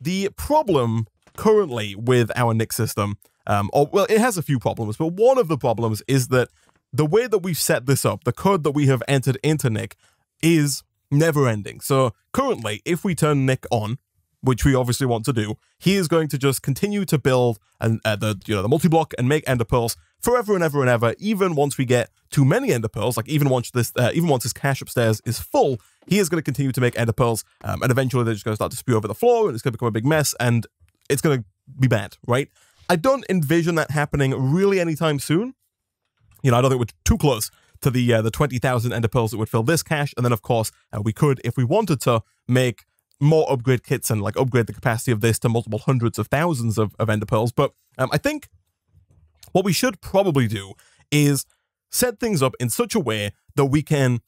The problem currently with our NIC system, well, it has a few problems, but one of the problems is that the way that we've set this up, the code that we have entered into NIC is never ending. So currently, if we turn NIC on, which we obviously want to do, he is going to just continue to build and the multi-block and make Ender Pearls forever and ever. Even once we get too many Ender Pearls, like even once his cache upstairs is full, he is going to continue to make Ender Pearls, and eventually they're just going to start to spew over the floor, and it's going to become a big mess, and it's going to be bad, right? I don't envision that happening really anytime soon. You know, I don't think we're too close to the 20,000 Ender Pearls that would fill this cache, and then of course we could, if we wanted to, make more upgrade kits and like upgrade the capacity of this to multiple hundreds of thousands of Ender Pearls. But I think what we should probably do is set things up in such a way that we can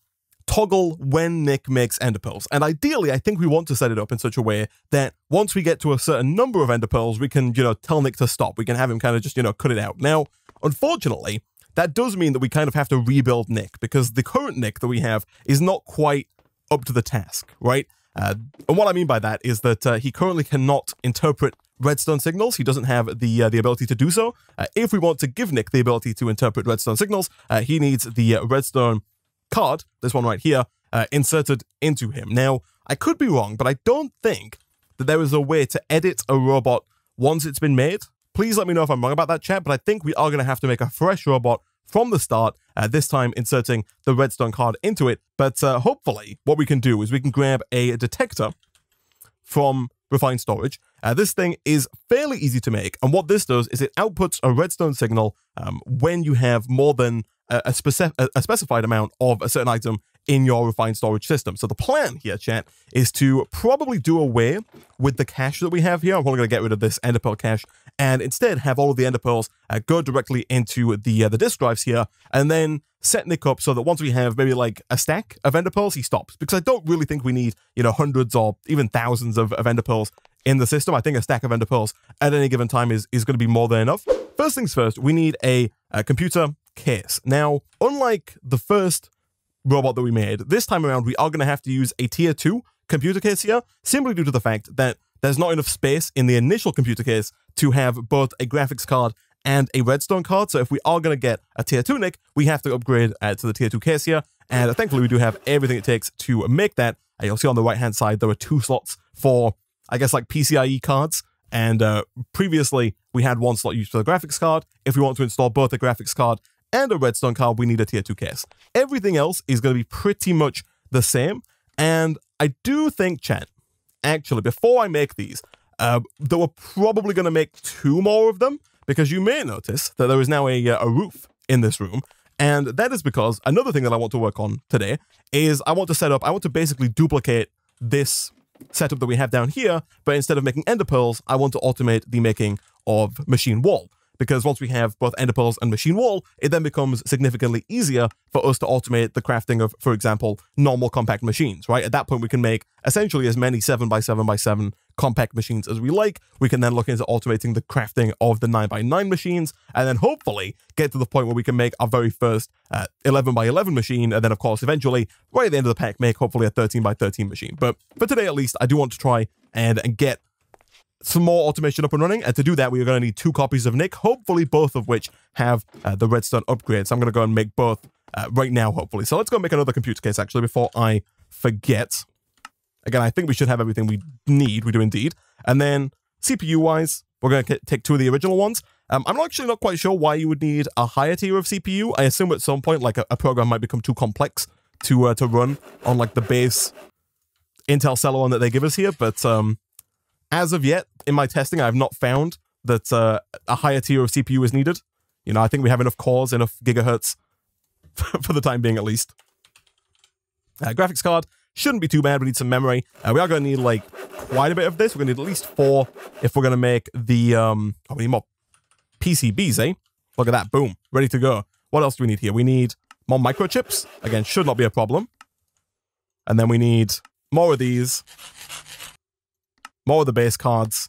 toggle when Nick makes Ender Pearls. And ideally, I think we want to set it up in such a way that once we get to a certain number of Ender Pearls, we can, you know, tell Nick to stop. We can have him kind of just, you know, cut it out. Now, unfortunately, that does mean that we kind of have to rebuild Nick, because the current Nick that we have is not quite up to the task, right? And what I mean by that is that he currently cannot interpret redstone signals. He doesn't have the ability to do so. If we want to give Nick the ability to interpret redstone signals, he needs the redstone card, this one right here, inserted into him. Now, I could be wrong, but I don't think that there is a way to edit a robot once it's been made. Please let me know if I'm wrong about that, chat, but I think we are going to have to make a fresh robot from the start, this time inserting the redstone card into it. But hopefully what we can do is we can grab a detector from Refined Storage. This thing is fairly easy to make, and what this does is it outputs a redstone signal when you have more than a specified amount of a certain item in your Refined Storage system. So the plan here, chat, is to probably do away with the cache that we have here. I'm probably going to get rid of this Ender Pearl cache and instead have all of the Ender Pearls go directly into the disk drives here, and then set Nick up so that once we have maybe like a stack of Ender Pearls, he stops. Because I don't really think we need, you know, hundreds or even thousands of Ender Pearls in the system. I think a stack of Ender Pearls at any given time is going to be more than enough. First things first, we need a computer case. Now, unlike the first robot that we made, this time around we are going to have to use a tier 2 computer case here, simply due to the fact that there's not enough space in the initial computer case to have both a graphics card and a redstone card. So if we are going to get a tier 2 NIC, we have to upgrade to the tier 2 case here, and thankfully we do have everything it takes to make that. You'll see on the right hand side there are 2 slots for, I guess, like PCIe cards, and previously we had 1 slot used for the graphics card. If we want to install both a graphics card and a redstone card, we need a tier 2 case. Everything else is going to be pretty much the same. And I do think, chat, actually, before I make these, that we're probably going to make 2 more of them, because you may notice that there is now a roof in this room. And that is because another thing that I want to work on today is I want to basically duplicate this setup that we have down here, but instead of making Ender Pearls, I want to automate the making of machine wall. Because once we have both Ender Pearls and machine wall, it then becomes significantly easier for us to automate the crafting of, for example, normal compact machines, right? At that point, we can make essentially as many 7x7x7 compact machines as we like. We can then look into automating the crafting of the 9x9 machines, and then hopefully get to the point where we can make our very first 11x11 machine, and then, of course, eventually, right at the end of the pack, make hopefully a 13x13 machine. But for today, at least, I do want to try and get some more automation up and running, and to do that we are going to need 2 copies of Nick, hopefully both of which have the redstone upgrade. So I'm going to go and make both right now, hopefully. So let's go make another computer case, actually, before I forget. Again, I think we should have everything we need. We do indeed. And then CPU wise, we're going to take 2 of the original ones. I'm actually not quite sure why you would need a higher tier of CPU. I assume at some point, like, a program might become too complex to run on, like, the base Intel Celeron that they give us here, but as of yet, in my testing, I have not found that a higher tier of CPU is needed. You know, I think we have enough cores, enough gigahertz for the time being, at least. Graphics card shouldn't be too bad. We need some memory. We are going to need, like, quite a bit of this. We're going to need at least 4 if we're going to make the... oh, we need more PCBs, eh? Look at that. Boom. Ready to go. What else do we need here? We need more microchips. Again, should not be a problem. And then we need more of these. More of the base cards,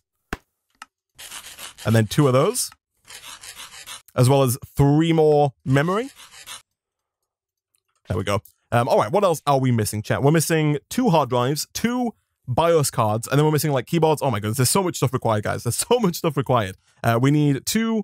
and then 2 of those, as well as 3 more memory. There we go. All right, what else are we missing, chat? We're missing 2 hard drives, 2 BIOS cards, and then we're missing like keyboards. Oh my goodness, there's so much stuff required, guys. There's so much stuff required. We need 2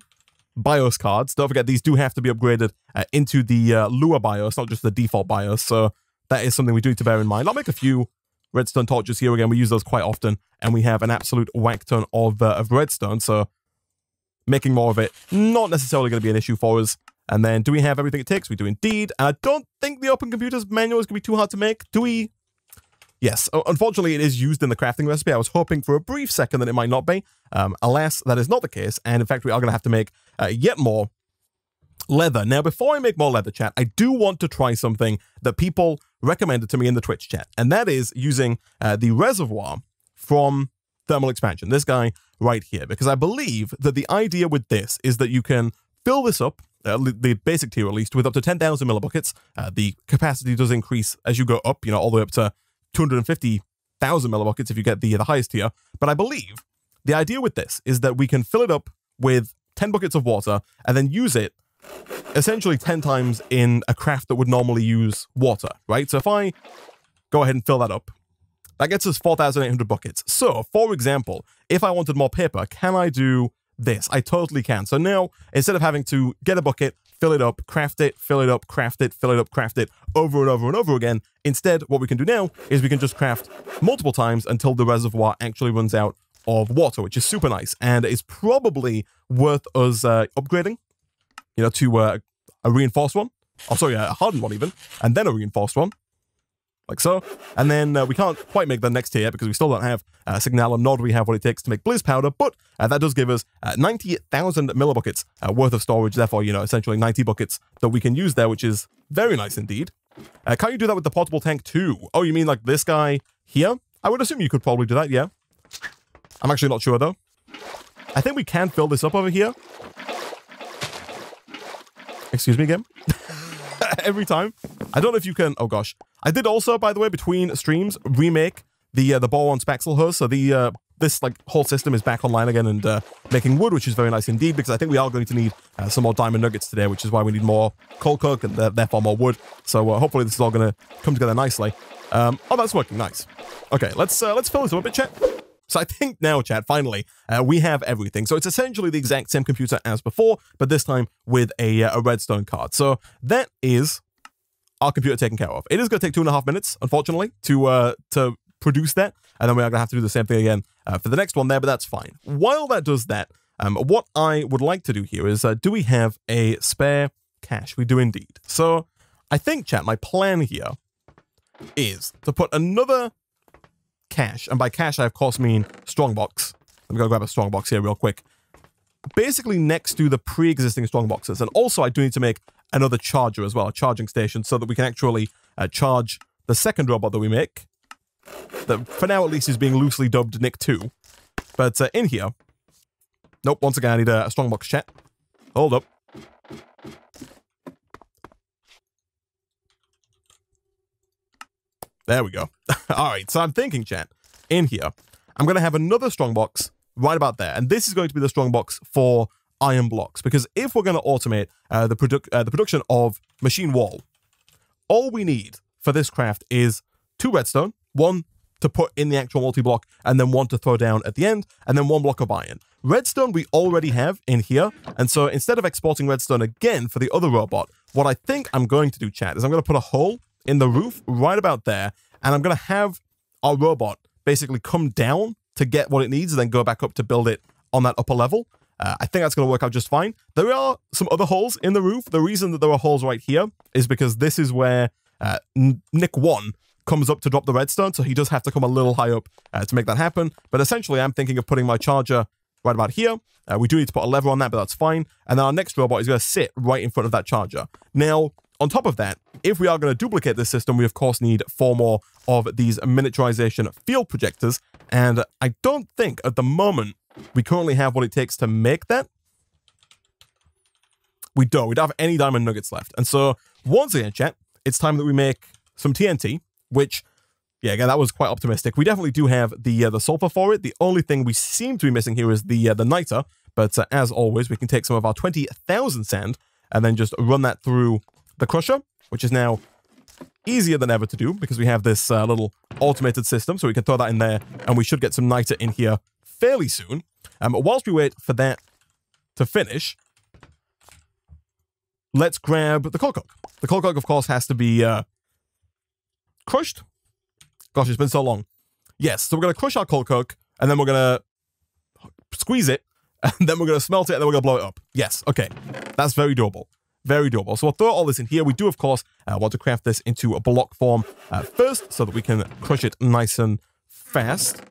BIOS cards. Don't forget, these do have to be upgraded into the Lua BIOS, not just the default BIOS. So that is something we do need to bear in mind. I'll make a few redstone torches here. Again, we use those quite often, and we have an absolute whack ton of redstone. So making more of it, not necessarily going to be an issue for us. And then, do we have everything it takes? We do indeed. And I don't think the OpenComputers manual is going to be too hard to make. Do we? Yes. Unfortunately, it is used in the crafting recipe. I was hoping for a brief second that it might not be. Alas, that is not the case. And in fact, we are going to have to make yet more leather. Now, before I make more leather, chat, I do want to try something that people recommended to me in the Twitch chat. And that is using the reservoir from Thermal Expansion. This guy right here. Because I believe that the idea with this is that you can fill this up, the basic tier at least, with up to 10,000 millibuckets. The capacity does increase as you go up, you know, all the way up to 250,000 millibuckets if you get the highest tier. But I believe the idea with this is that we can fill it up with 10 buckets of water and then use it essentially 10 times in a craft that would normally use water, right? So if I go ahead and fill that up, that gets us 4,800 buckets. So, for example, if I wanted more paper, can I do this? I totally can. So now, instead of having to get a bucket, fill it up, craft it, fill it up, craft it, fill it up, craft it, over and over and over again, instead, what we can do now is we can just craft multiple times until the reservoir actually runs out of water, which is super nice, and is probably worth us upgrading, you know, to a reinforced one. Oh, sorry, a hardened one even, and then a reinforced one. Like so. And then we can't quite make the next tier because we still don't have Signalum, nor do we have what it takes to make Blizz Powder, but that does give us 90,000 millibuckets worth of storage, therefore, you know, essentially 90 buckets that we can use there, which is very nice indeed. Can't you do that with the portable tank too? Oh, you mean like this guy here? I would assume you could probably do that, yeah. I'm actually not sure though. I think we can fill this up over here. Excuse me again? Every time. I don't know if you can... Oh, gosh. I did also, by the way, between streams, remake the ball on Spexelhose. So this like whole system is back online again and making wood, which is very nice indeed, because I think we are going to need some more diamond nuggets today, which is why we need more coal coke and therefore more wood. So hopefully this is all going to come together nicely. Oh, that's working. Nice. Okay, let's fill this up a bit, chat. So I think now, chat, finally, we have everything. So it's essentially the exact same computer as before, but this time with a redstone card. So that is our computer taken care of. It is going to take 2.5 minutes, unfortunately, to produce that. And then we are going to have to do the same thing again for the next one there, but that's fine. While that does that, what I would like to do here is, do we have a spare cache? We do indeed. So I think, chat, my plan here is to put another cache, and by cache I of course mean strongbox. Let me go grab a strongbox here real quick. Basically next to the pre-existing strongboxes, and also I do need to make another charger as well, a charging station, so that we can actually charge the second robot that we make. That for now at least is being loosely dubbed Nick 2. But in here, nope. Once again I need a strongbox, chat. Hold up. There we go. All right, so I'm thinking, chat, in here, I'm going to have another strongbox right about there. And this is going to be the strongbox for iron blocks, because if we're going to automate the production of machine wool, all we need for this craft is 2 redstone, 1 to put in the actual multi-block, and then 1 to throw down at the end, and then 1 block of iron. Redstone we already have in here, and so instead of exporting redstone again for the other robot, what I think I'm going to do, chat, is I'm going to put a hole in the roof right about there, and I'm going to have our robot basically come down to get what it needs and then go back up to build it on that upper level. I think that's going to work out just fine. There are some other holes in the roof. The reason that there are holes right here is because this is where Nick 1 comes up to drop the redstone, so he does have to come a little high up to make that happen. But essentially, I'm thinking of putting my charger right about here. We do need to put a lever on that, but that's fine. And then our next robot is going to sit right in front of that charger. Now, on top of that, if we are going to duplicate this system, we of course need 4 more of these miniaturization field projectors. And I don't think at the moment we currently have what it takes to make that. We don't. We don't have any diamond nuggets left. And so once again, chat, it's time that we make some TNT, which, yeah, again, that was quite optimistic. We definitely do have the sulfur for it. The only thing we seem to be missing here is the niter. But as always, we can take some of our 20,000 sand and then just run that through the crusher, which is now easier than ever to do because we have this little automated system, so we can throw that in there, and we should get some niter in here fairly soon. But whilst we wait for that to finish, let's grab the coal coke. The coal coke, of course, has to be crushed. Gosh, it's been so long. Yes, so we're going to crush our coal coke, and then we're going to squeeze it, and then we're going to smelt it, and then we're going to blow it up. Yes, okay. That's very doable. Very doable. So we'll throw all this in here. We do, of course, want to craft this into a block form first so that we can crush it nice and fast.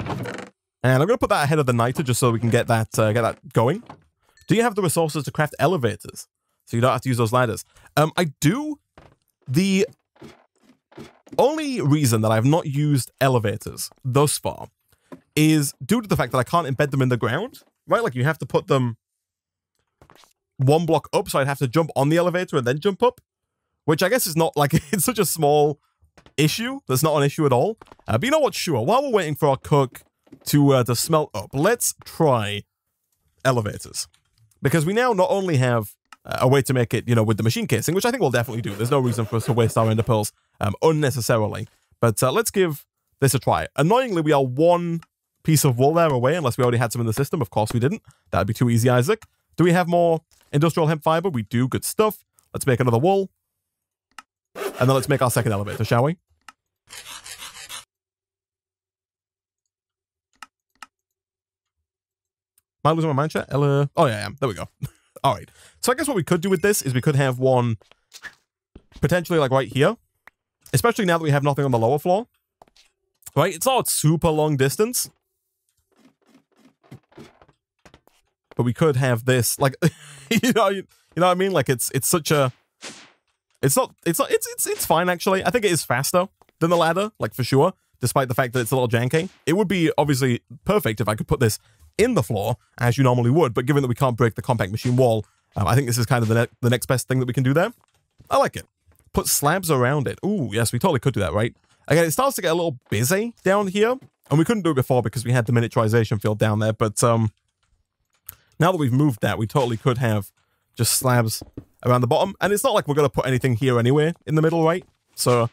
And I'm going to put that ahead of the niter just so we can get that going. Do you have the resources to craft elevators so you don't have to use those ladders? I do. The only reason that I've not used elevators thus far is due to the fact that I can't embed them in the ground, right? Like, you have to put them one block up, so I'd have to jump on the elevator and then jump up, which I guess is not, like, it's such a small issue. That's not an issue at all. But you know what, sure, while we're waiting for our cook to smelt up, let's try elevators. Because we now not only have a way to make it, you know, with the machine casing, which I think we'll definitely do. There's no reason for us to waste our ender pearls unnecessarily. But let's give this a try. Annoyingly, we are one piece of wool there away, unless we already had some in the system. Of course we didn't. That'd be too easy, Isaac. Do we have more industrial hemp fiber? We do. Good stuff. Let's make another wool. And then let's make our second elevator, shall we? Am I losing my mind chat? Hello? Oh, yeah, I am. There we go. All right. So I guess what we could do with this is we could have one potentially, like, right here. Especially now that we have nothing on the lower floor. Right? It's not a super long distance. But we could have this, like, you know what I mean? Like, it's such a, it's fine, actually. I think it is faster than the ladder, like, for sure, despite the fact that it's a little janky. It would be obviously perfect if I could put this in the floor as you normally would, but given that we can't break the compact machine wall, I think this is kind of the next best thing that we can do there. I like it. Put slabs around it. Ooh, yes, we totally could do that, right? Again, it starts to get a little busy down here, and we couldn't do it before because we had the miniaturization field down there, but, now that we've moved that, we totally could have just slabs around the bottom. And it's not like we're going to put anything here anyway in the middle, right? So,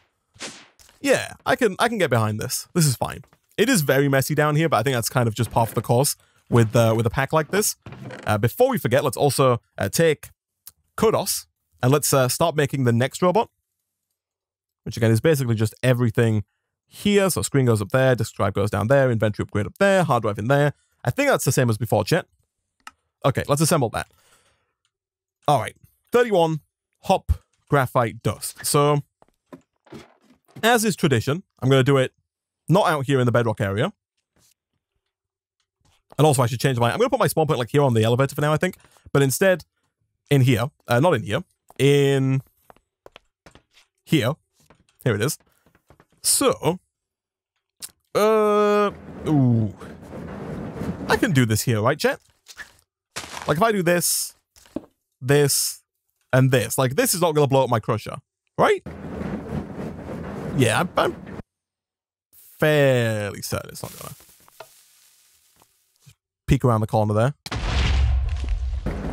yeah, I can get behind this. This is fine. It is very messy down here, but I think that's kind of just part of the course with a pack like this. Before we forget, let's also take Kodos, and let's start making the next robot, which, again, is basically just everything here. So screen goes up there, disk drive goes down there, inventory upgrade up there, hard drive in there. I think that's the same as before, chat. Okay, let's assemble that. All right, 31 hop graphite dust. So, as is tradition, I'm going to do it not out here in the bedrock area. And also, I should change my... I'm going to put my spawn point, like, here on the elevator for now, I think. But instead, in here. Not in here. In here. Here it is. So, ooh. I can do this here, right, chat? Like, if I do this, this, and this, like, this is not going to blow up my crusher, right? Yeah, I'm fairly certain it's not going to. Peek around the corner there.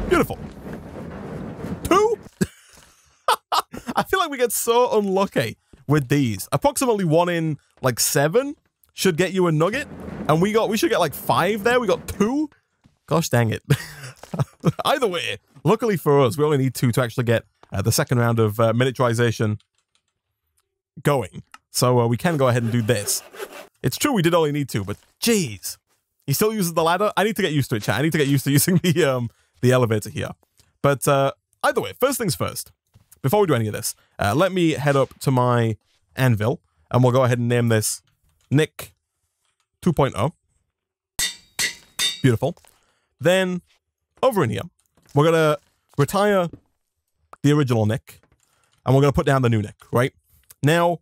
Beautiful. Two? I feel like we get so unlucky with these. Approximately 1 in, like, 7 should get you a nugget. And we should get, like, 5 there. We got 2. Gosh dang it. Either way, luckily for us, we only need 2 to actually get the second round of miniaturization going. So we can go ahead and do this. It's true we did only need 2, but jeez. He still uses the ladder. I need to get used to it, chat. I need to get used to using the elevator here. But either way, first things first. Before we do any of this, let me head up to my anvil, and we'll go ahead and name this Nick 2.0. Beautiful. Then, over in here, we're going to retire the original Nick, and we're going to put down the new Nick, right? Now,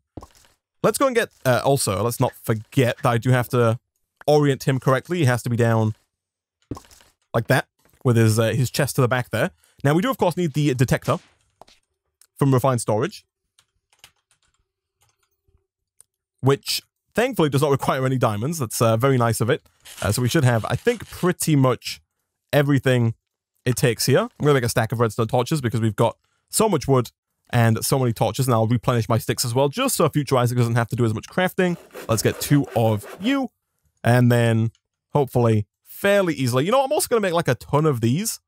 let's go and get, also, let's not forget that I do have to orient him correctly. He has to be down like that, with his chest to the back there. Now, we do, of course, need the detector from Refined Storage, which, thankfully, does not require any diamonds. That's very nice of it. So we should have, I think, pretty much everything it takes here. I'm going to make a stack of redstone torches because we've got so much wood and so many torches, and I'll replenish my sticks as well, just so future Isaac doesn't have to do as much crafting. Let's get 2 of you, and then hopefully fairly easily. You know, I'm also going to make like a ton of these.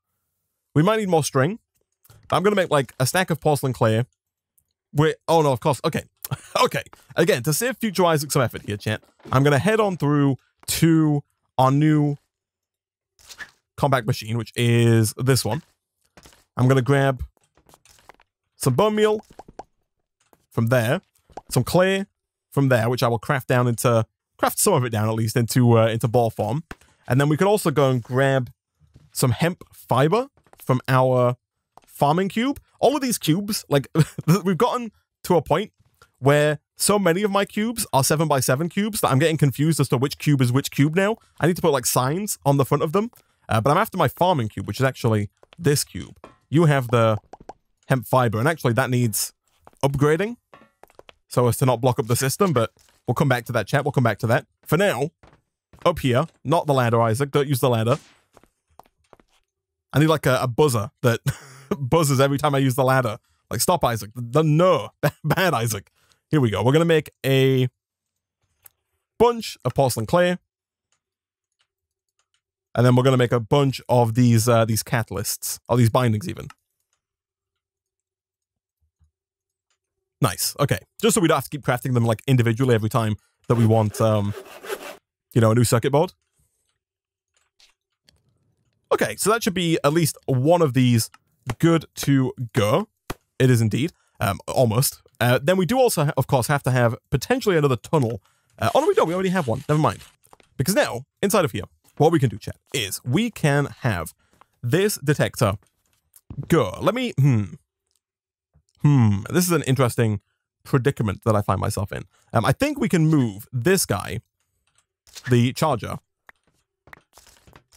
We might need more string. I'm going to make like a stack of porcelain clay. Wait, oh no, of course. Okay. Okay. Again, to save future Isaac some effort here, chat, I'm going to head on through to our new compact machine, which is this one. I'm going to grab some bone meal from there, some clay from there, which I will craft down into, craft some of it down at least into ball form. And then we could also go and grab some hemp fiber from our farming cube. All of these cubes, like, we've gotten to a point where so many of my cubes are 7x7 cubes that I'm getting confused as to which cube is which cube now. I need to put like signs on the front of them, but I'm after my farming cube, which is actually this cube. You have the hemp fiber, and actually that needs upgrading so as to not block up the system, but we'll come back to that, chat. We'll come back to that. For now, up here, not the ladder, Isaac. Don't use the ladder. I need like a buzzer that buzzes every time I use the ladder. Like, stop, Isaac. No. Bad, Isaac. Here we go. We're going to make a bunch of porcelain clay. And then we're going to make a bunch of these catalysts, or these bindings even. Nice. Okay. Just so we don't have to keep crafting them like individually every time that we want, you know, a new circuit board. Okay, so that should be at least one of these good to go. It is indeed. Almost. Then we do also, of course, have to have potentially another tunnel. Oh, no, we don't. We already have one. Never mind. Because now, inside of here, what we can do, chat, is we can have this detector go. Let me... This is an interesting predicament that I find myself in. I think we can move this guy, the charger,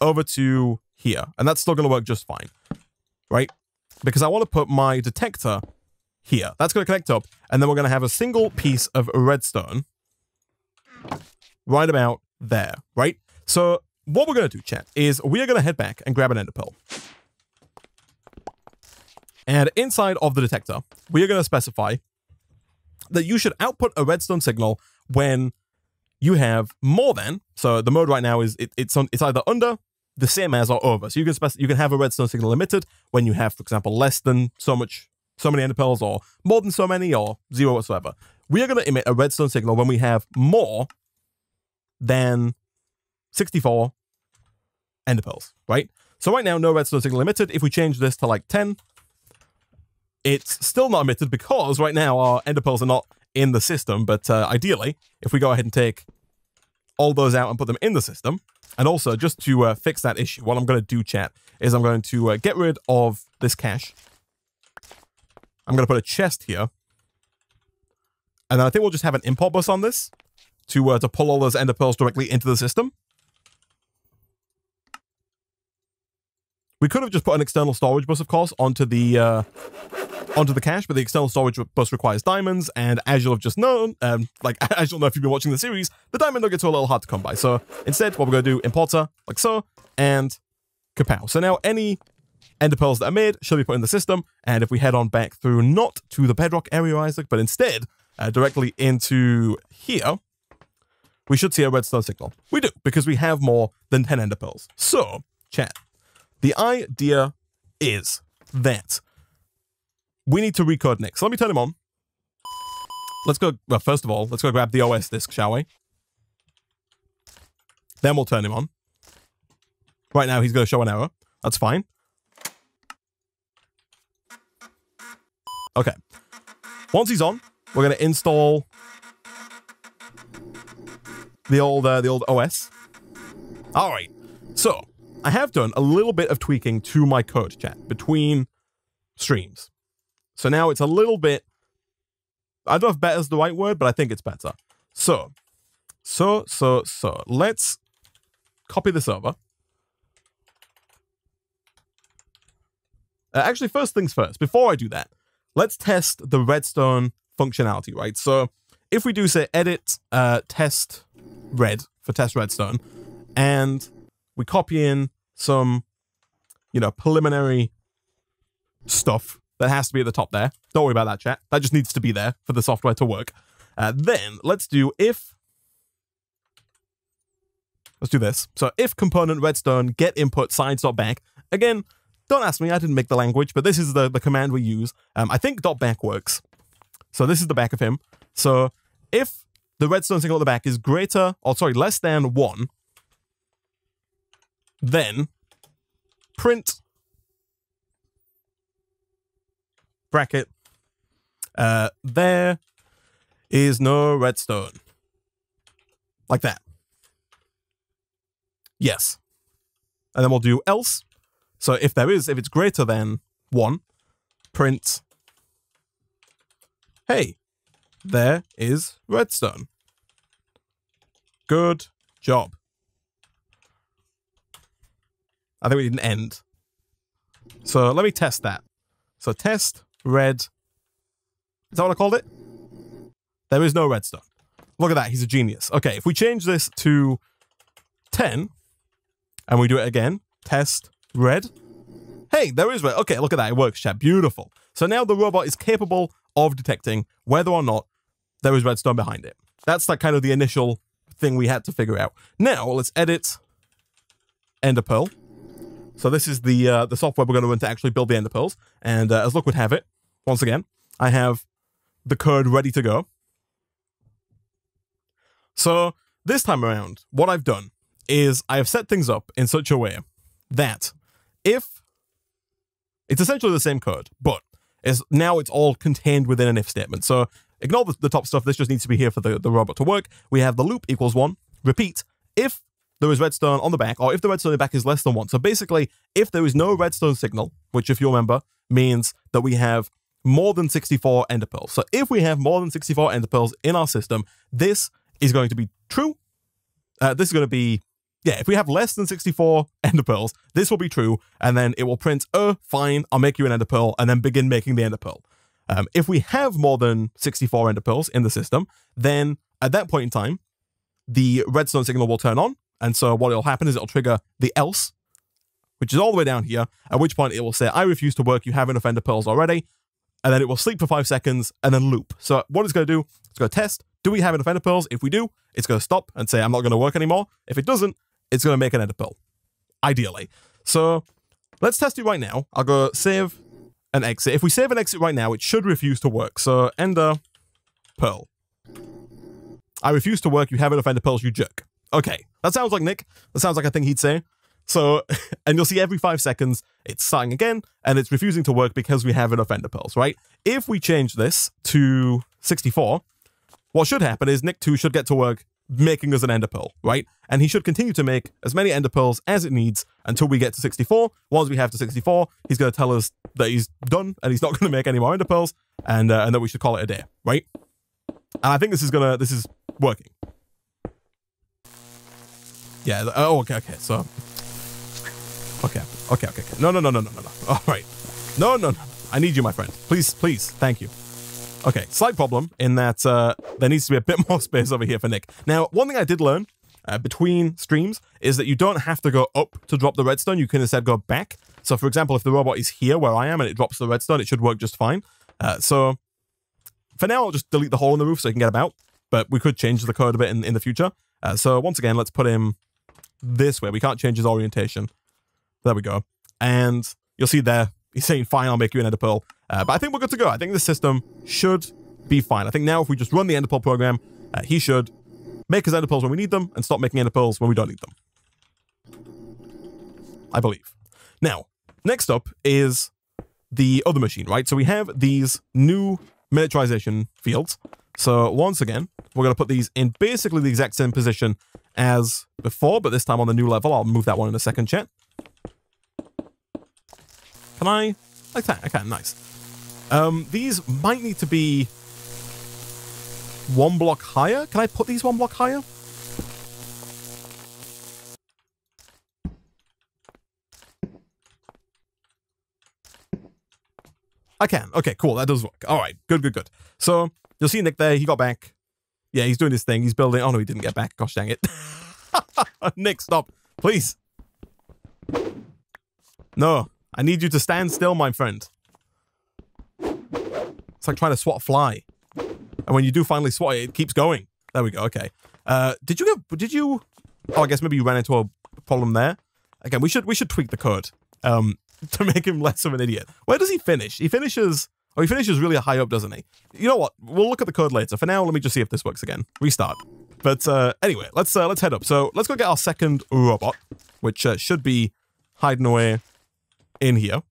over to here. And that's still going to work just fine, right? Because I want to put my detector here. That's going to connect up. And then we're going to have a single piece of redstone right about there, right? So what we're going to do, chat, is we are going to head back and grab an Ender Pearl. And inside of the detector, we are going to specify that you should output a redstone signal when you have more than. So the mode right now is it's either under, the same as, or over. So you can have a redstone signal emitted when you have, for example, less than so many ender pearls, or more than so many, or zero whatsoever. We are going to emit a redstone signal when we have more than 64 ender pearls, right? So right now, no redstone signal emitted. If we change this to like 10. It's still not emitted because right now our ender pearls are not in the system, but ideally, if we go ahead and take all those out and put them in the system, and also just to fix that issue, what I'm going to do, chat, is I'm going to get rid of this cache. I'm going to put a chest here, and then I think we'll just have an import bus on this to pull all those ender pearls directly into the system. We could have just put an external storage bus, of course, onto the cache, but the external storage bus requires diamonds, and as you'll have just known, as you'll know if you've been watching the series, the diamond nuggets are a little hard to come by. So instead, what we're going to do, importer, like so, and kapow. So now any ender pearls that are made shall be put in the system, and if we head on back through, not to the bedrock area, Isaac, but instead, directly into here, we should see a redstone signal. We do, because we have more than 10 ender pearls. So, chat, the idea is that we need to recode Nick. So let me turn him on. Let's go, well, first of all, let's go grab the OS disk, shall we? Then we'll turn him on. Right now, he's going to show an error. That's fine. Okay. Once he's on, we're going to install the old OS. All right. So I have done a little bit of tweaking to my code, chat, between streams. So now it's a little bit, I don't know if better is the right word, but I think it's better. So let's copy this over. Actually, first things first, before I do that, let's test the redstone functionality, right? So if we do say edit test red for test redstone, and we copy in some, you know, preliminary stuff That has to be at the top there. Don't worry about that, chat. That just needs to be there for the software to work. Then let's do if. Let's do this. So if component redstone get input sides.back. Again, don't ask me. I didn't make the language, but this is the command we use. I think .back works. So this is the back of him. So if the redstone signal at the back is greater, or sorry, less than 1, then print bracket there is no redstone, like that. Yes. And then we'll do else. So if there is, if it's greater than 1, print hey, there is redstone. Good job. I think we didn't end. So let me test that. So test red. Is that what I called it? There is no redstone. Look at that. He's a genius. Okay, if we change this to 10 and we do it again, test red. Hey, there is red. Okay, look at that. It works, chat. Beautiful. So now the robot is capable of detecting whether or not there is redstone behind it. That's like kind of the initial thing we had to figure out. Now let's edit Ender Pearl. So this is the software we're going to run to actually build the Ender Pearls. And as luck would have it, once again, I have the code ready to go. So this time around, what I've done is I have set things up in such a way that if it's essentially the same code, but now it's all contained within an if statement. So ignore the top stuff. This just needs to be here for the robot to work. We have the loop equals 1, repeat, if there is redstone on the back, or if the redstone on the back is less than 1. So basically, if there is no redstone signal, which if you remember, means that we have more than 64 ender pearls. So if we have more than 64 ender pearls in our system, this is going to be true. This is going to be, yeah, if we have less than 64 ender pearls, this will be true. And then it will print, oh, fine, I'll make you an ender pearl, and then begin making the ender pearl. If we have more than 64 ender pearls in the system, then at that point in time, the redstone signal will turn on. And so what will happen is it'll trigger the else, which is all the way down here, at which point it will say, I refuse to work, you have enough ender pearls already. And then it will sleep for 5 seconds and then loop. So what it's going to do, it's going to test, do we have enough ender pearls? If we do, it's going to stop and say, I'm not going to work anymore. If it doesn't, it's going to make an ender pearl, ideally. So let's test it right now. I'll go save and exit. If we save and exit right now, it should refuse to work. So ender pearl. I refuse to work, you have enough ender pearls, you jerk. Okay, that sounds like Nick. That sounds like a thing he'd say. So, and you'll see every 5 seconds, it's sighing again, and it's refusing to work because we have enough ender pearls, right? If we change this to 64, what should happen is Nick 2 should get to work making us an ender pearl, right? And he should continue to make as many ender pearls as it needs until we get to 64. Once we have to 64, he's going to tell us that he's done and he's not going to make any more ender pearls, and that we should call it a day, right? And I think this is working. Yeah, oh, okay, so, okay, no, all right, no, I need you, my friend, please, thank you. Okay, slight problem in that there needs to be a bit more space over here for Nick. Now, one thing I did learn between streams is that you don't have to go up to drop the redstone, you can instead go back. So, for example, if the robot is here where I am and it drops the redstone, it should work just fine. So, for now, I'll just delete the hole in the roof so you can get about, but we could change the code a bit in the future. So, once again, let's put him this way. We can't change his orientation. There we go. And you'll see there, he's saying, fine, I'll make you an ender pearl. But I think we're good to go. I think the system should be fine. I think now if we just run the ender pearl program, he should make his ender pearls when we need them and stop making ender pearls when we don't need them, I believe. Now, next up is the other machine, right? So we have these new miniaturization fields. So once again, we're going to put these in basically the exact same position as before, but this time on the new level. I'll move that one in a second, chat. Can I? Like that, I can, nice. These might need to be one block higher. Can I put these one block higher? I can. Okay, cool. That does work. All right, good. So you'll see Nick there. He got back. Yeah, he's doing his thing. He's building. Oh, no, he didn't get back. Gosh, dang it. Nick, stop. Please. No, I need you to stand still, my friend. It's like trying to swat a fly. And when you do finally swat it, it keeps going. There we go. Okay. Did you? Oh, I guess maybe you ran into a problem there. Again, we should tweak the code to make him less of an idiot. Where does he finish? He finishes really high up, doesn't he? You know what? We'll look at the code later. For now, let me just see if this works again. Restart. But anyway, let's head up. So let's go get our second robot, which should be hiding away in here.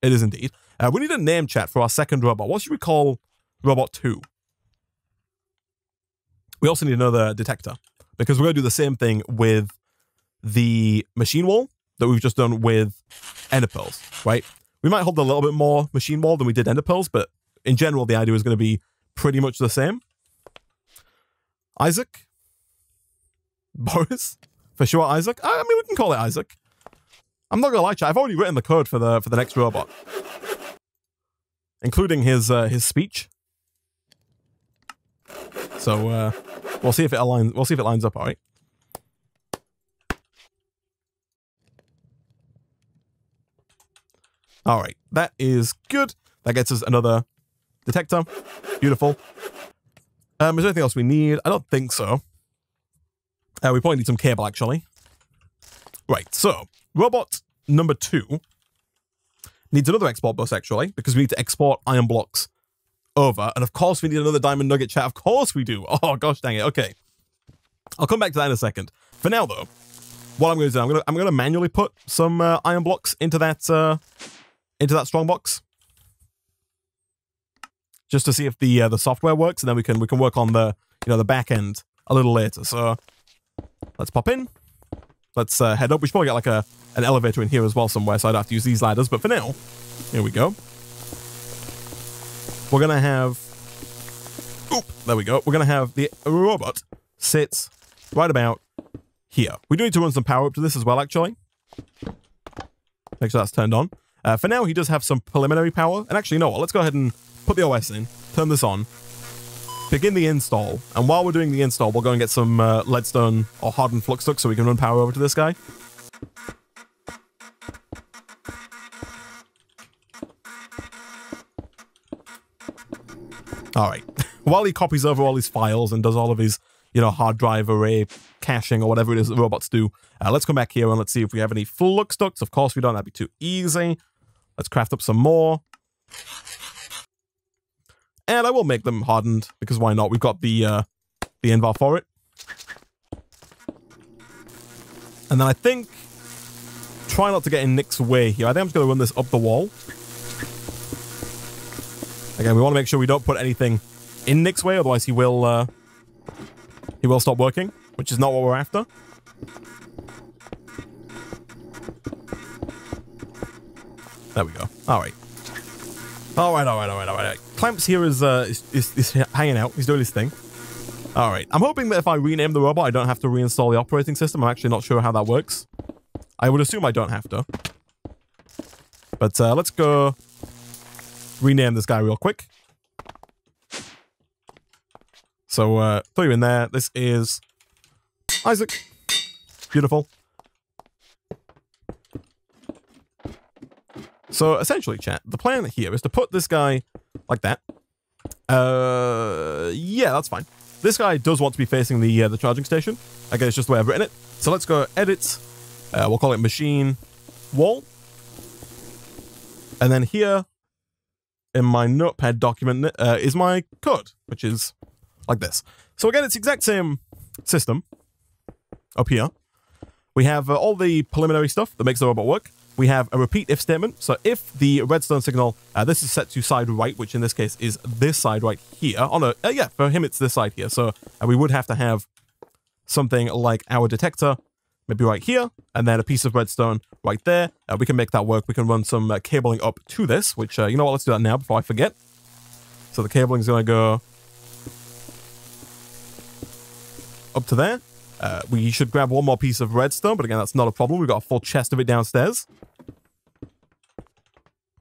It is indeed. We need a name chat for our second robot. What should we call Robot 2? We also need another detector because we're going to do the same thing with the machine wall that we've just done with Ender Pearls, right? We might hold a little bit more machine wall than we did Ender Pearls, but in general, the idea is going to be pretty much the same. Isaac? Boris? For sure, Isaac? I mean, we can call it Isaac. I'm not going to lie, chat. I've already written the code for the next robot, including his speech. So we'll see if it aligns. We'll see if it lines up. All right. All right. That is good. That gets us another detector. Beautiful. Is there anything else we need? I don't think so. We probably need some cable, actually. Right. So robot number 2 needs another export bus, actually, because we need to export iron blocks over. And of course we need another diamond nugget, chat. Of course we do. Oh, gosh, dang it. Okay. I'll come back to that in a second. For now, though, what I'm going to do, I'm going to manually put some iron blocks into that strongbox, just to see if the software works, and then we can work on the, you know, the back end a little later. So let's pop in. Let's head up. We should probably get like an elevator in here as well somewhere, so I'd have to use these ladders. But for now, here we go. We're going to have... Oop, there we go. We're going to have the robot sit right about here. We do need to run some power up to this as well, actually. Make sure that's turned on. For now, he does have some preliminary power. And actually, you know what? Let's go ahead and put the OS in, turn this on, begin the install. And while we're doing the install, we'll go and get some Redstone or hardened flux duct so we can run power over to this guy. All right. While he copies over all his files and does all of his, you know, hard drive array caching or whatever it is that robots do, let's come back here and let's see if we have any flux ducts. Of course we don't. That'd be too easy. Let's craft up some more. And I will make them hardened because why not? We've got the envar for it. And then I think, try not to get in Nick's way here. I think I'm just going to run this up the wall. Again, we want to make sure we don't put anything in Nick's way, otherwise he will stop working, which is not what we're after. There we go. All right. All right. Clamps here is hanging out. He's doing his thing. All right. I'm hoping that if I rename the robot, I don't have to reinstall the operating system. I'm actually not sure how that works. I would assume I don't have to. But let's go rename this guy real quick. So throw you in there. This is Isaac. Beautiful. So essentially, chat, the plan here is to put this guy like that. Yeah, that's fine. This guy does want to be facing the charging station. Again, it's just the way I've written it. So let's go edit. We'll call it machine wall. And then here, in my notepad document is my code, which is like this. So again, it's the exact same system up here. We have all the preliminary stuff that makes the robot work. We have a repeat if statement. So if the redstone signal, this is set to side right, which in this case is this side right here. Oh no, yeah, for him it's this side here. So we would have to have something like our detector, maybe right here, and then a piece of redstone right there. We can make that work. We can run some cabling up to this, which, you know what, let's do that now before I forget. So the cabling's going to go up to there. We should grab one more piece of redstone, but again, that's not a problem. We've got a full chest of it downstairs.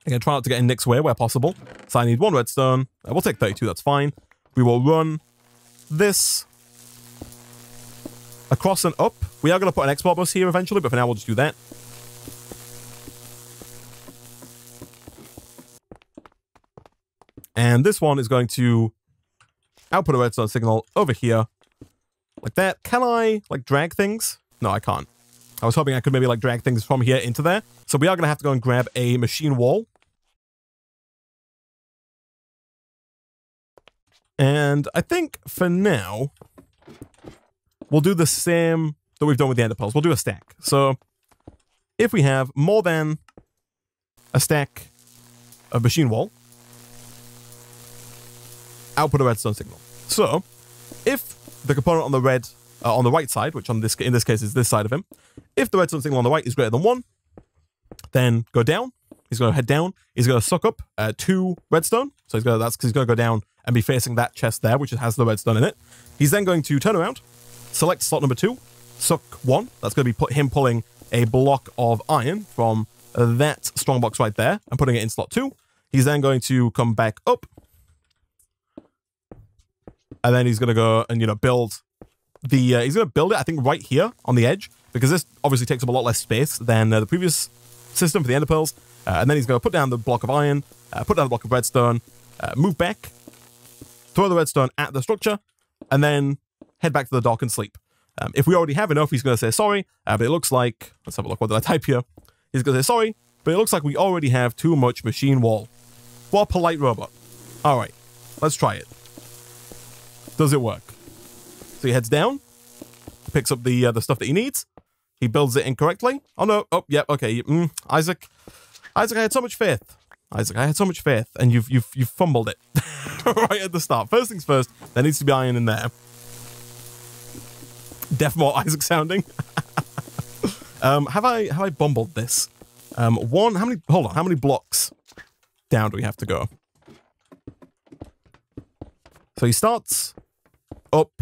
Again, try not to get in Nick's way where possible. So I need one redstone. We'll take 32, that's fine. We will run this across and up. We are going to put an export bus here eventually, but for now we'll just do that. And this one is going to output a redstone signal over here, like that. Can I, like, drag things? No, I can't. I was hoping I could maybe, like, drag things from here into there. So we are going to have to go and grab a machine wall. And I think for now, we'll do the same that we've done with the Ender Pearls. We'll do a stack. So if we have more than a stack of machine wall, output a redstone signal. So if the component on the red, on the right side, which on this, in this case is this side of him, if the redstone signal on the right is greater than 1, then go down. He's going to head down. He's going to suck up 2 redstone. So he's going to, that's because he's going to go down and be facing that chest there, which has the redstone in it. He's then going to turn around, select slot number 2, suck 1. That's going to be him pulling a block of iron from that strongbox right there and putting it in slot 2. He's then going to come back up. And then he's going to go and, you know, build the, he's going to build it, I think, right here on the edge, because this obviously takes up a lot less space than the previous system for the Ender Pearls. And then he's going to put down the block of iron, put down the block of redstone, move back, throw the redstone at the structure, and then head back to the dock and sleep. If we already have enough, he's going to say sorry, but it looks like, let's have a look, what did I type here? He's going to say sorry, but it looks like we already have too much machine wall. What a polite robot. All right, let's try it. Does it work? So he heads down, picks up the stuff that he needs. He builds it incorrectly. Oh no, oh, yeah, okay, Isaac, I had so much faith. Isaac, I had so much faith, and you've fumbled it right at the start. First things first, there needs to be iron in there. Deaf more Isaac sounding. Have I bumbled this? How many blocks down do we have to go? So he starts up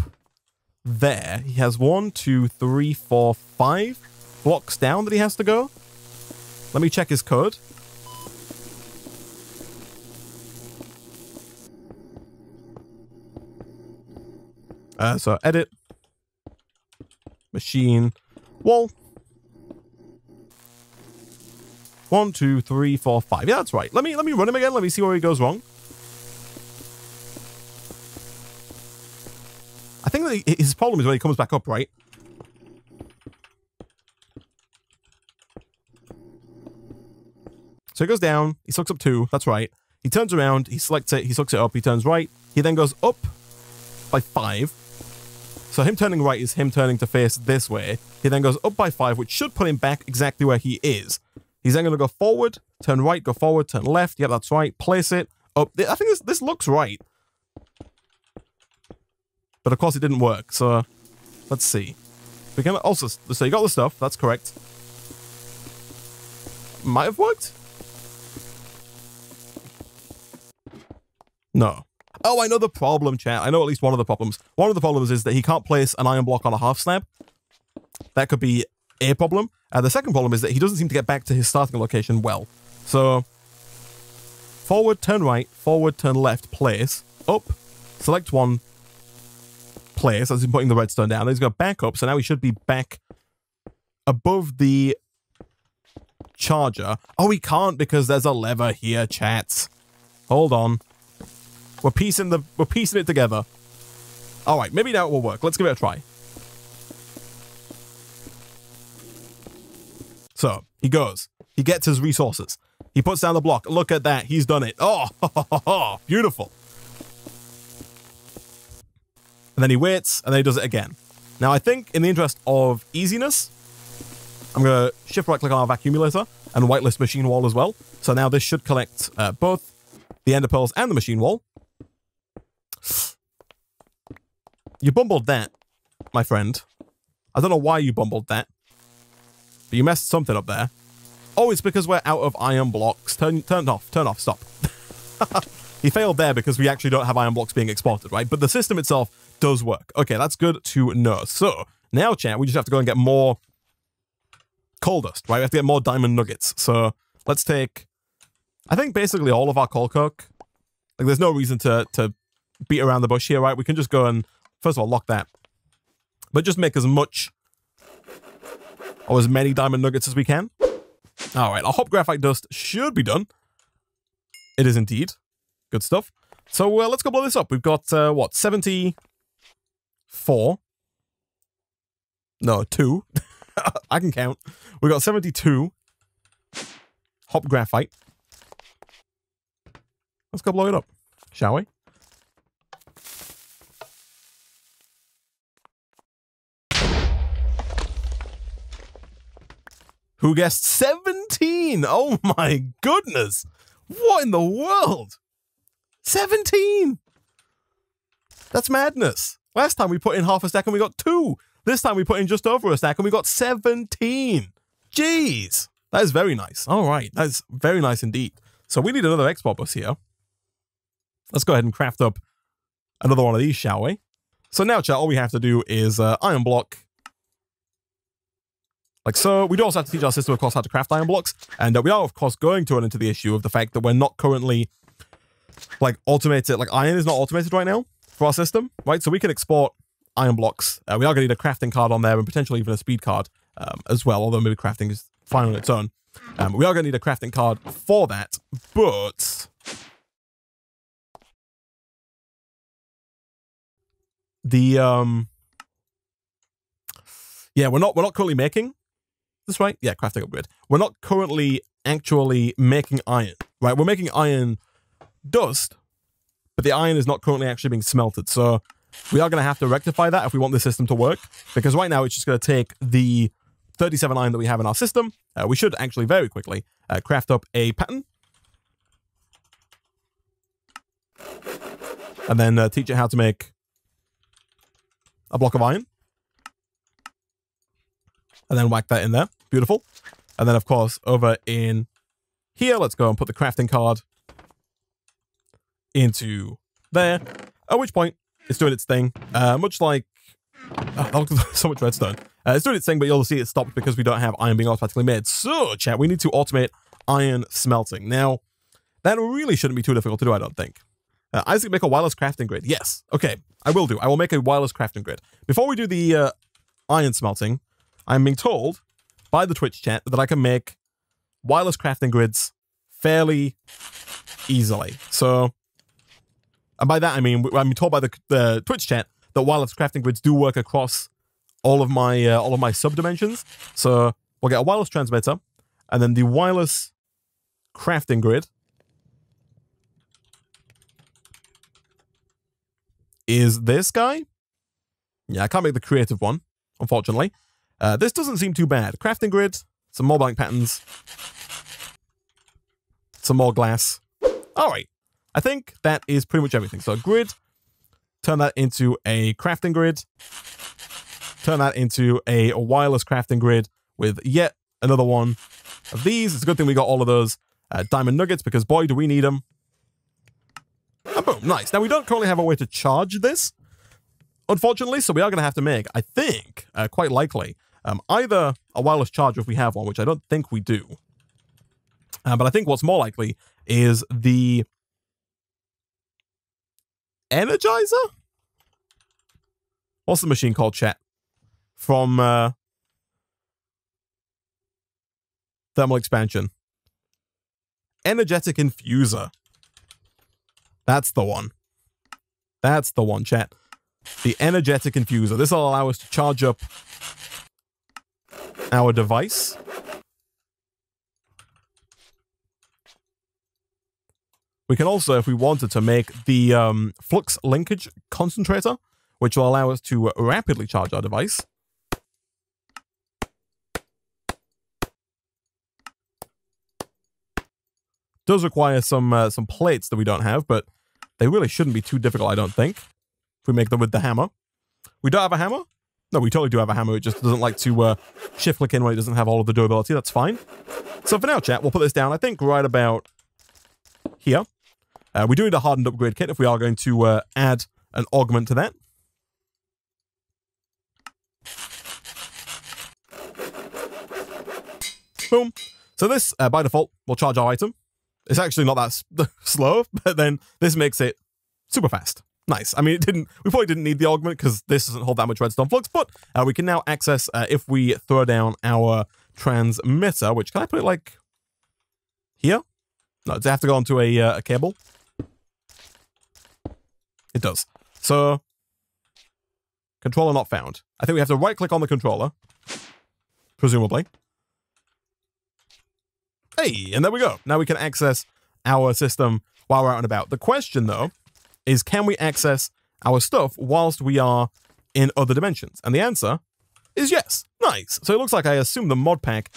there. He has 5 blocks down that he has to go. Let me check his code. So edit, machine, wall. 1, 2, 3, 4, 5. Yeah, that's right. Let me run him again. Let me see where he goes wrong. I think that his problem is when he comes back up, right? So he goes down, he sucks up 2, that's right. He turns around, he selects it, he sucks it up, he turns right. He then goes up by 5. So him turning right is him turning to face this way. He then goes up by 5, which should put him back exactly where he is. He's then going to go forward, turn right, go forward, turn left. Yep, that's right. Place it up. I think this looks right. But of course it didn't work, so let's see. We can also, so you got the stuff, that's correct. Might have worked? No. Oh, I know the problem, chat. I know at least one of the problems. One of the problems is that he can't place an iron block on a half slab. That could be a problem. The second problem is that he doesn't seem to get back to his starting location well. So, forward, turn right, forward, turn left, place, up, select 1, place, as he's putting the redstone down. He's got back up, so now he should be back above the charger. Oh, he can't because there's a lever here, chats. Hold on. We're piecing it together. Alright, maybe now it will work. Let's give it a try. So, he goes. He gets his resources. He puts down the block. Look at that. He's done it. Oh, beautiful. And then he waits, and then he does it again. Now, I think in the interest of easiness, I'm going to shift right-click on our vacuumulator and whitelist machine wall as well. So now this should collect both the Ender Pearls and the machine wall. You bumbled that, my friend. I don't know why you bumbled that, but you messed something up there. Oh, it's because we're out of iron blocks. Turn off, stop. He failed there because we actually don't have iron blocks being exported, right? But the system itself does work. Okay, that's good to know. So now, chat, we just have to go and get more coal dust, right? We have to get more diamond nuggets. So let's take, I think, basically all of our coal coke. Like, there's no reason to beat around the bush here, right? We can just go and, first of all, lock that. But just make as much or as many diamond nuggets as we can. All right, our hop graphite dust should be done. It is indeed. Good stuff. So let's go blow this up. We've got, what, 74? No, 2. I can count. We got 72 hop graphite. Let's go blow it up, shall we? Who guessed 17? Oh my goodness. What in the world? 17. That's madness. Last time we put in half a stack and we got 2. This time we put in just over a stack and we got 17. Jeez. That is very nice. All right. That is very nice indeed. So we need another export bus here. Let's go ahead and craft up another one of these, shall we? So now, chat, all we have to do is iron block. Like so, we do also have to teach our system, of course, how to craft iron blocks. And we are, of course, going to run into the issue of the fact that we're not currently, like, automated. Like, iron is not automated right now for our system, right? So we can export iron blocks. We are going to need a crafting card on there and potentially even a speed card as well, although maybe crafting is fine on its own. We are going to need a crafting card for that, but the, yeah, we're not currently making. That's right. Yeah, crafting upgrade. We're not currently actually making iron, right? We're making iron dust, but the iron is not currently actually being smelted. So we are going to have to rectify that if we want this system to work, because right now it's just going to take the 37 iron that we have in our system. We should actually very quickly craft up a pattern and then teach it how to make a block of iron. And then whack that in there. Beautiful. And then, of course, over in here, let's go and put the crafting card into there. At which point, it's doing its thing. Much like... Oh, so much redstone. It's doing its thing, but you'll see it stopped because we don't have iron being automatically made. So, chat, we need to automate iron smelting. Now, that really shouldn't be too difficult to do, I don't think. Isaac, make a wireless crafting grid. Yes. Okay, I will do. I will make a wireless crafting grid. Before we do the iron smelting... I'm being told by the Twitch chat that I can make wireless crafting grids fairly easily. So, and by that I mean, I'm told by the Twitch chat that wireless crafting grids do work across all of my sub-dimensions. So, we'll get a wireless transmitter, and then the wireless crafting grid is this guy. Yeah, I can't make the creative one, unfortunately. This doesn't seem too bad. Crafting grid, some more blank patterns, some more glass. All right, I think that is pretty much everything. So grid, turn that into a crafting grid, turn that into a wireless crafting grid with yet another one of these. It's a good thing we got all of those diamond nuggets because boy, do we need them. And boom, nice. Now we don't currently have a way to charge this, unfortunately, so we are going to have to make, I think, quite likely, either a wireless charger if we have one, which I don't think we do. But I think what's more likely is the energizer? What's the machine called, chat? From Thermal Expansion. Energetic infuser. That's the one. That's the one, chat. The energetic infuser. This will allow us to charge up our device. We can also, if we wanted to, make the flux linkage concentrator, which will allow us to rapidly charge our device. Does require some plates that we don't have, but they really shouldn't be too difficult, I don't think. If we make them with the hammer. We don't have a hammer? No, we totally do have a hammer. It just doesn't like to shift-click in when it doesn't have all of the durability. That's fine. So for now, chat, we'll put this down, I think, right about here. We do need a hardened upgrade kit if we are going to add an augment to that. Boom. So this, by default, will charge our item. It's actually not that slow, but then this makes it super fast. Nice. I mean, it didn't. We probably didn't need the augment because this doesn't hold that much redstone flux, but we can now access, if we throw down our transmitter, which, can I put it, like, here? No, does it have to go onto a cable? It does. So, controller not found. I think we have to right-click on the controller, presumably. Hey, and there we go. Now we can access our system while we're out and about. The question, though, is can we access our stuff whilst we are in other dimensions? And the answer is yes. Nice. So it looks like I assume the mod pack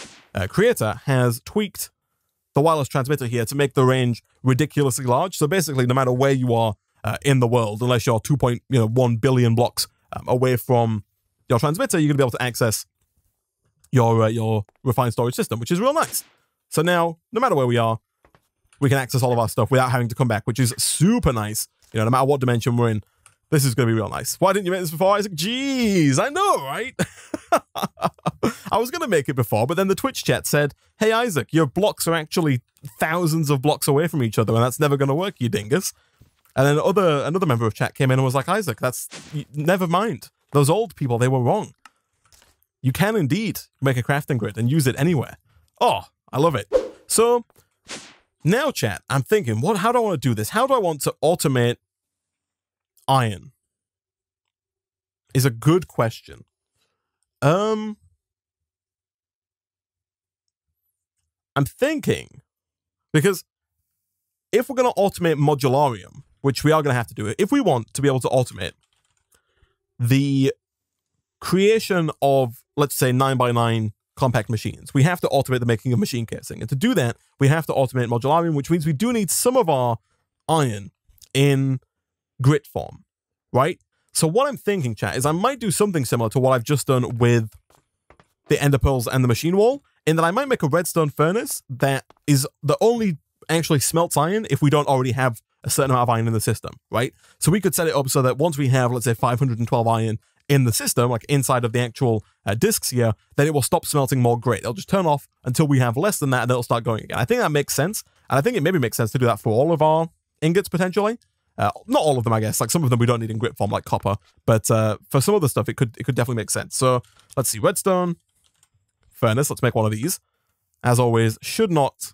creator has tweaked the wireless transmitter here to make the range ridiculously large. So basically, no matter where you are in the world, unless you're 2.1 billion blocks away from your transmitter, you're going to be able to access your refined storage system, which is real nice. So now, no matter where we are, we can access all of our stuff without having to come back, which is super nice. You know, no matter what dimension we're in, this is going to be real nice. Why didn't you make this before, Isaac? Jeez, I know, right? I was going to make it before, but then the Twitch chat said, hey, Isaac, your blocks are actually thousands of blocks away from each other, and that's never going to work, you dingus. And then another member of chat came in and was like, Isaac, that's... never mind. Those old people, they were wrong. You can indeed make a crafting grid and use it anywhere. Oh, I love it. So... now, chat, I'm thinking, how do I want to do this? How do I want to automate iron? Is a good question. I'm thinking, because if we're going to automate modularium, which we are going to have to do, if we want to be able to automate the creation of, let's say, 9x9 compact machines, we have to automate the making of machine casing. And to do that, we have to automate modularium, which means we do need some of our iron in grit form, right? So what I'm thinking, chat, is I might do something similar to what I've just done with the ender pearls and the machine wall, in that I might make a redstone furnace that only actually smelts iron if we don't already have a certain amount of iron in the system, right? So we could set it up so that once we have, let's say, 512 iron in the system, like inside of the actual discs here, then it will stop smelting more grit. It'll just turn off until we have less than that, and then it'll start going again. I think that makes sense, and I think it maybe makes sense to do that for all of our ingots, potentially. Not all of them, I guess. Like, some of them we don't need in grit form, like copper, but for some other stuff, it could definitely make sense. So, let's see. Redstone furnace. Let's make one of these. As always, should not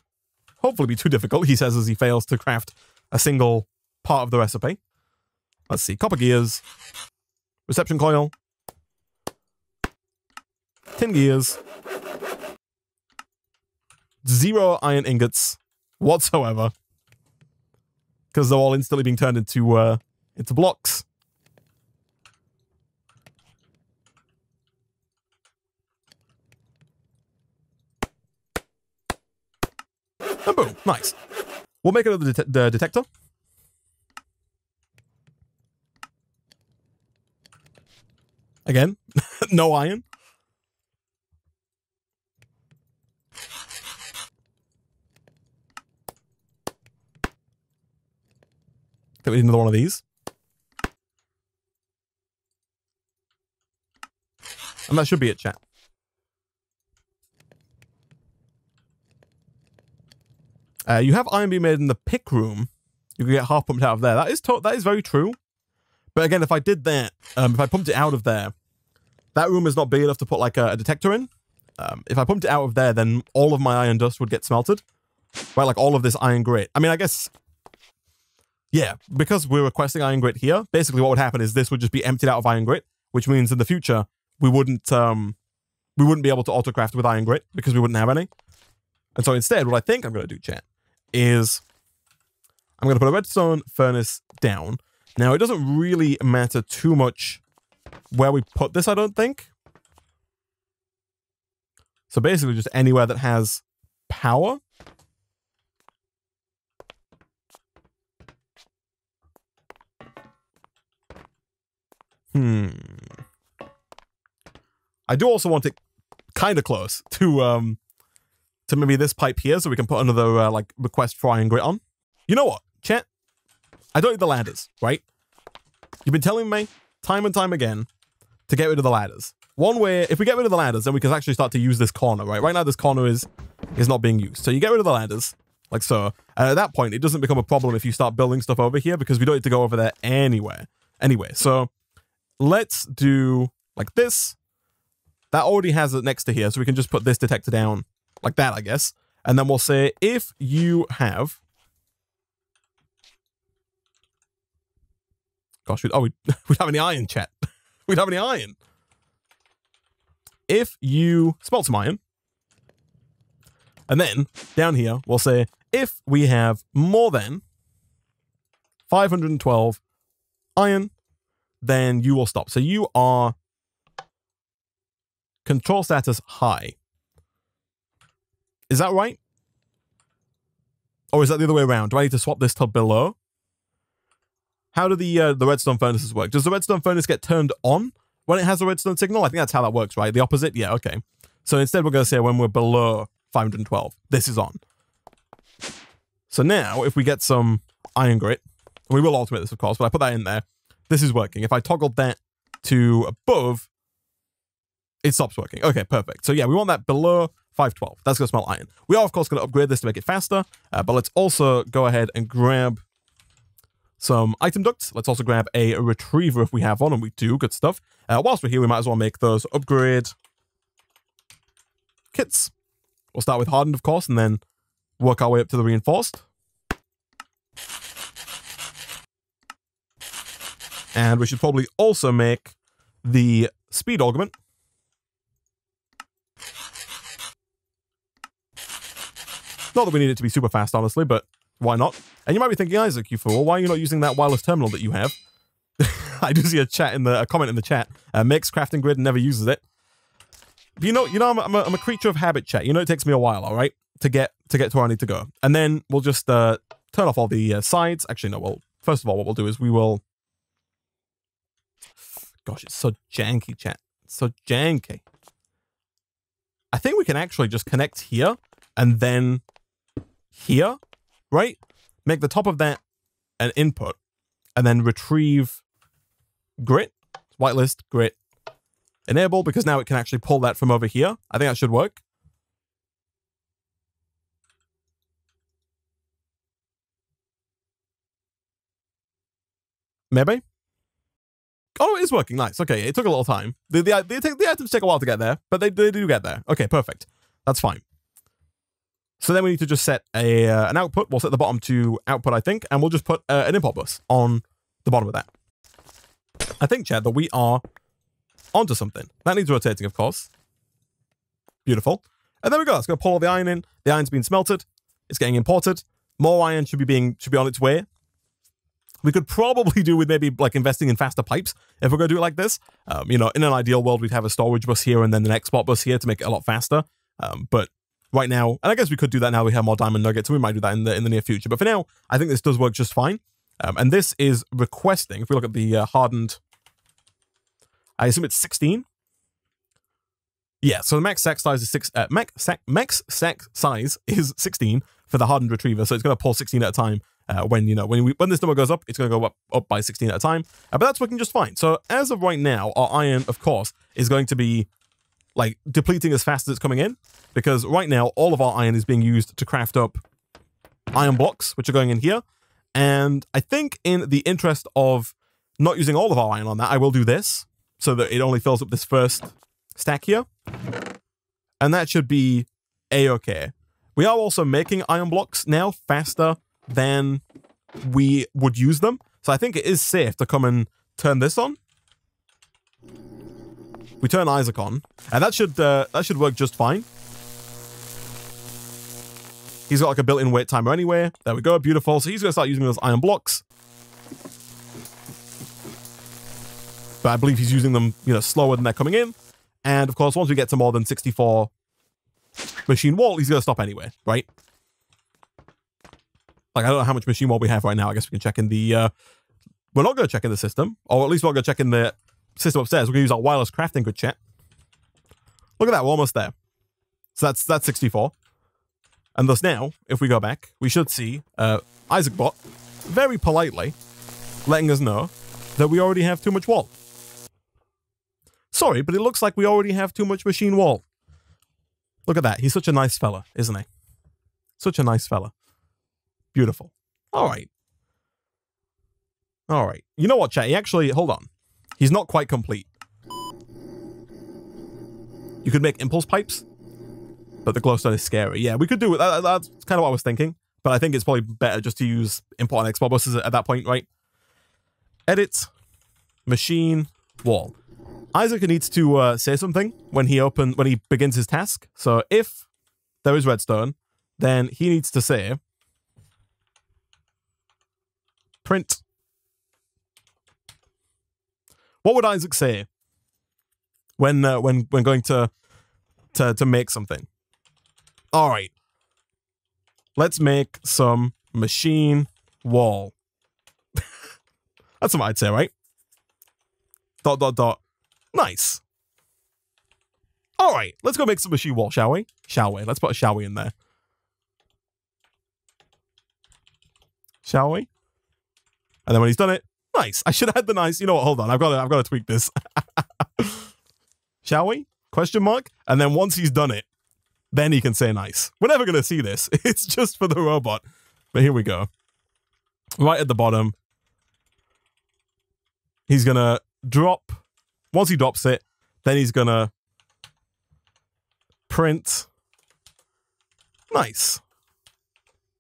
hopefully be too difficult, he says, as he fails to craft a single part of the recipe. Let's see. Copper gears. Reception coil, tin gears, 0 iron ingots whatsoever, because they're all instantly being turned into blocks. And boom, nice. We'll make another detector. Again, no iron. Think we need another one of these. And that should be it, chat. You have iron being made in the pick room. You can get half pumped out of there. That is very true. But again, if I did that, if I pumped it out of there, that room is not big enough to put, like, a detector in. If I pumped it out of there, then all of my iron dust would get smelted. Right, like, all of this iron grit. I mean, I guess... yeah, because we're requesting iron grit here, basically what would happen is this would just be emptied out of iron grit, which means in the future, we wouldn't be able to autocraft with iron grit, because we wouldn't have any. And so instead, what I think I'm going to do, chat, is I'm going to put a redstone furnace down. Now, it doesn't really matter too much where we put this, I don't think. So basically just anywhere that has power. I do also want it kind of close to maybe this pipe here, so we can put another like request for iron grit on. You know what, chat? I don't need the ladders, right? You've been telling me time and time again to get rid of the ladders. One way, if we get rid of the ladders, then we can actually start to use this corner, right? Right now, this corner is not being used. So you get rid of the ladders, like so. And at that point, it doesn't become a problem if you start building stuff over here, because we don't need to go over there anyway. So let's do like this. That already has it next to here, so we can just put this detector down like that, I guess. And then we'll say, if you have Gosh, we'd have any iron, chat. We'd have any iron. If you smelt some iron, and then down here, we'll say, if we have more than 512 iron, then you will stop. So you are control status high. Is that right? Or is that the other way around? Do I need to swap this to below? How do the redstone furnaces work? Does the redstone furnace get turned on when it has a redstone signal? I think that's how that works, right? The opposite? Yeah, okay. So instead we're going to say when we're below 512, this is on. So now if we get some iron grit, and we will automate this of course, but I put that in there, this is working. If I toggled that to above, it stops working. Okay, perfect. So yeah, we want that below 512. That's going to smell iron. We are of course going to upgrade this to make it faster, but let's also go ahead and grab some item ducts. Let's also grab a retriever if we have one, and we do. Good stuff. Whilst we're here, we might as well make those upgrade kits. We'll start with hardened, of course, and then work our way up to the reinforced. And we should probably also make the speed augment. Not that we need it to be super fast, honestly, but why not? And you might be thinking, Isaac, you fool, why are you not using that wireless terminal that you have? I do see a comment in the chat. Makes crafting grid and never uses it. But you know, I'm a creature of habit, chat. You know, it takes me a while, all right, to get to where I need to go. And then we'll just turn off all the sides. Actually, no. Well, first of all, what we'll do is we will. Gosh, it's so janky, chat. It's so janky. I think we can actually just connect here and then here, right? Make the top of that an input and then retrieve grit, whitelist grit enable, because now it can actually pull that from over here. I think that should work. Maybe. Oh, it is working. Nice. Okay. It took a little time. The items take a while to get there, but they do get there. Okay, perfect. That's fine. So then we need to just set an output. We'll set the bottom to output, I think, and we'll just put an input bus on the bottom of that. I think, Chad, that we are onto something. That needs rotating, of course. Beautiful. And there we go. It's going to pull all the iron in. The iron's been smelted. It's getting imported. More iron should be on its way. We could probably do with maybe like investing in faster pipes if we're going to do it like this. You know, in an ideal world, we'd have a storage bus here and then an export bus here to make it a lot faster. But right now, and I guess we could do that now we have more diamond nuggets, and we might do that in the near future. But for now, I think this does work just fine. And this is requesting, if we look at the hardened, I assume it's 16. Yeah, so the max sack size is max sack size is 16 for the hardened retriever. So it's going to pull 16 at a time. When this number goes up, it's going to go up by 16 at a time. But that's working just fine. So as of right now, our iron, of course, is going to be like depleting as fast as it's coming in, because right now all of our iron is being used to craft up iron blocks, which are going in here. And I think in the interest of not using all of our iron on that, I will do this so that it only fills up this first stack here. And that should be a-okay. We are also making iron blocks now faster than we would use them. So I think it is safe to come and turn this on. We turn Isaac on, and that should work just fine. He's got like a built-in wait timer anyway. There we go, beautiful. So he's going to start using those iron blocks. But I believe he's using them, you know, slower than they're coming in. And of course, once we get to more than 64 machine wall, he's going to stop anyway, right? Like, I don't know how much machine wall we have right now. I guess we can check in the, we're not going to check in the system, or at least we're going to check in the system upstairs. We're going to use our wireless crafting grid, chat. Look at that, we're almost there. So that's 64. And thus now, if we go back, we should see IsaacBot very politely letting us know that we already have too much wall. Sorry, but it looks like we already have too much machine wall. Look at that. He's such a nice fella, isn't he? Such a nice fella. Beautiful. All right. All right. You know what, chat? He actually, hold on. He's not quite complete. You could make impulse pipes, but the glowstone is scary. Yeah, we could do it. That's kind of what I was thinking, but I think it's probably better just to use import and export buses at that point, right? Edit. machine, wall. Isaac needs to say something when he begins his task. So if there is redstone, then he needs to say print. What would Isaac say when going to make something? All right, let's make some machine wall. That's what I'd say, right? Dot, dot, dot. Nice. All right, let's go make some machine wall, shall we? Shall we? Let's put a shall we in there. Shall we? And then when he's done it, nice. I should have had the nice. You know what? Hold on. I've got to tweak this. Shall we? Question mark. And then once he's done it, then he can say nice. We're never going to see this. It's just for the robot. But here we go. Right at the bottom. He's going to drop. Once he drops it, then he's going to print. Nice.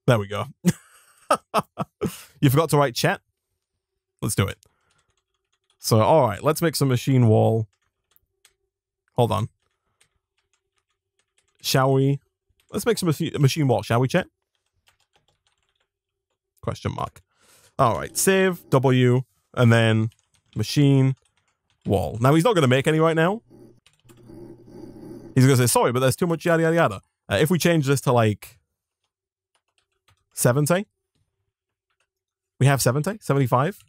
There we go. You forgot to write chat? Let's do it. So, all right, let's make some machine wall. Hold on. Shall we? Let's make some machine wall, shall we, chat? Question mark. All right, save, W, and then machine wall. Now, he's not going to make any right now. He's going to say, sorry, but there's too much yada, yada, yada. If we change this to, like, 70. We have 70? 75?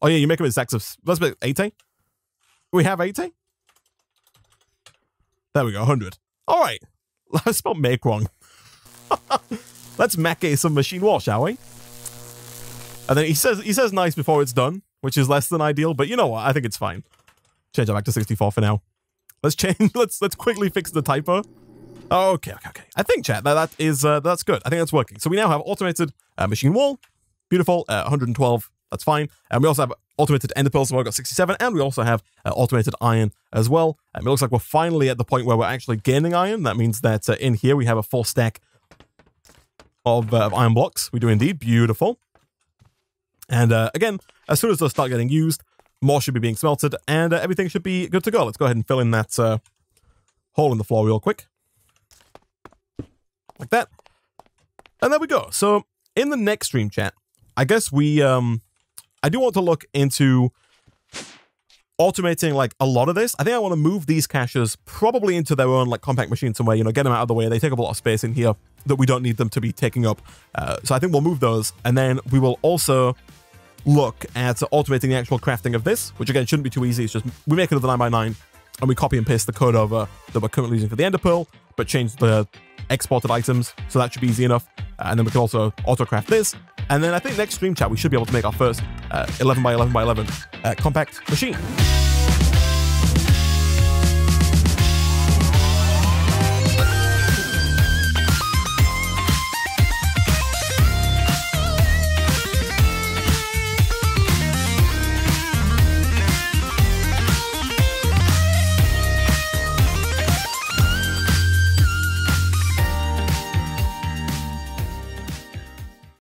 Oh, yeah, you make them in stacks of... Let's make 80? We have 80? There we go, 100. All right. I spelled make wrong. Let's make some machine wall, shall we? And then he says nice before it's done, which is less than ideal, but you know what? I think it's fine. Change it back to 64 for now. Let's change. Let's quickly fix the typo. Okay, okay, okay. I think, chat, that's good. I think that's working. So we now have automated machine wall. Beautiful. 112. That's fine. And we also have automated ender pearls. So we've got 67. And we also have automated iron as well. It looks like we're finally at the point where we're actually gaining iron. That means that in here we have a full stack of iron blocks. We do indeed. Beautiful. And again, as soon as those start getting used, more should be being smelted. And everything should be good to go. Let's go ahead and fill in that hole in the floor real quick. Like that. And there we go. So in the next stream, chat, I guess we, I do want to look into automating, like, a lot of this. I think I want to move these caches probably into their own, like, compact machine somewhere, you know, get them out of the way. They take up a lot of space in here that we don't need them to be taking up. So I think we'll move those, and then we will also look at automating the actual crafting of this, which, again, shouldn't be too easy. It's just we make another 9x9, and we copy and paste the code over that we're currently using for the Ender Pearl, but change the exported items, so that should be easy enough. And then we can also autocraft this. And then I think next stream, chat, we should be able to make our first 11x11x11 compact machine.